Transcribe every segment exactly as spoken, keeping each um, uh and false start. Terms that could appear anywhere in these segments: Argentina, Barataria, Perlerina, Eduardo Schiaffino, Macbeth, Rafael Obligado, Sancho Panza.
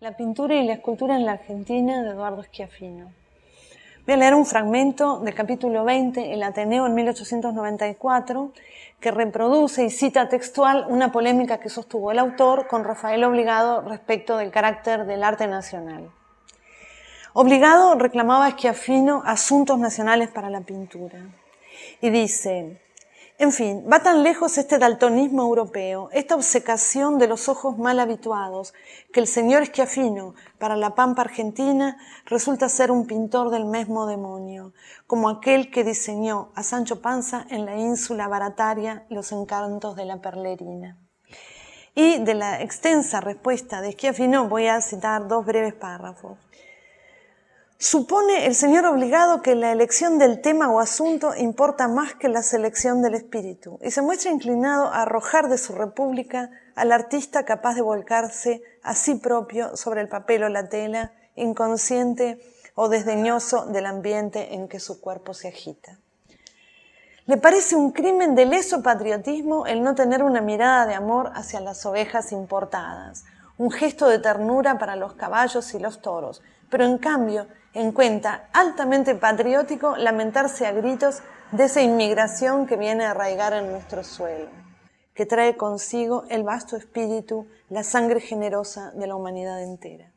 La pintura y la escultura en la Argentina, de Eduardo Schiaffino. Voy a leer un fragmento del capítulo veinte, El Ateneo en mil ochocientos noventa y cuatro, que reproduce y cita textual una polémica que sostuvo el autor con Rafael Obligado respecto del carácter del arte nacional. Obligado reclamaba a Schiaffino asuntos nacionales para la pintura. Y dice: en fin, va tan lejos este daltonismo europeo, esta obcecación de los ojos mal habituados, que el señor Schiaffino, para la pampa argentina, resulta ser un pintor del mismo demonio, como aquel que diseñó a Sancho Panza en la ínsula barataria Los encantos de la Perlerina. Y de la extensa respuesta de Schiaffino voy a citar dos breves párrafos. Supone el señor Obligado que la elección del tema o asunto importa más que la selección del espíritu y se muestra inclinado a arrojar de su república al artista capaz de volcarse a sí propio sobre el papel o la tela, inconsciente o desdeñoso del ambiente en que su cuerpo se agita. Le parece un crimen de leso patriotismo el no tener una mirada de amor hacia las ovejas importadas, un gesto de ternura para los caballos y los toros, pero en cambio encuentra altamente patriótico lamentarse a gritos de esa inmigración que viene a arraigar en nuestro suelo, que trae consigo el vasto espíritu, la sangre generosa de la humanidad entera.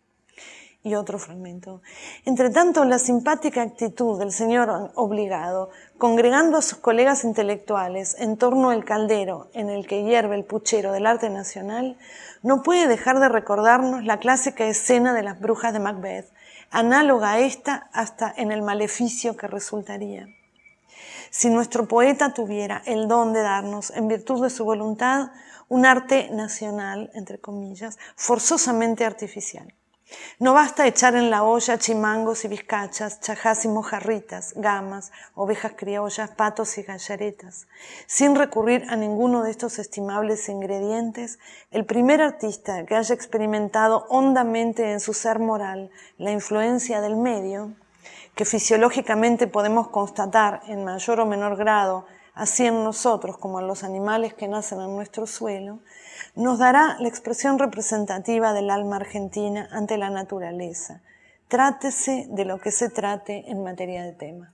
Y otro fragmento. Entre tanto, la simpática actitud del señor Obligado, congregando a sus colegas intelectuales en torno al caldero en el que hierve el puchero del arte nacional, no puede dejar de recordarnos la clásica escena de las brujas de Macbeth, análoga a esta hasta en el maleficio que resultaría. Si nuestro poeta tuviera el don de darnos, en virtud de su voluntad, un arte nacional, entre comillas, forzosamente artificial. No basta echar en la olla chimangos y vizcachas, chajás y mojarritas, gamas, ovejas criollas, patos y gallaretas. Sin recurrir a ninguno de estos estimables ingredientes, el primer artista que haya experimentado hondamente en su ser moral la influencia del medio, que fisiológicamente podemos constatar en mayor o menor grado, así en nosotros como en los animales que nacen en nuestro suelo, nos dará la expresión representativa del alma argentina ante la naturaleza. Trátese de lo que se trate en materia de tema.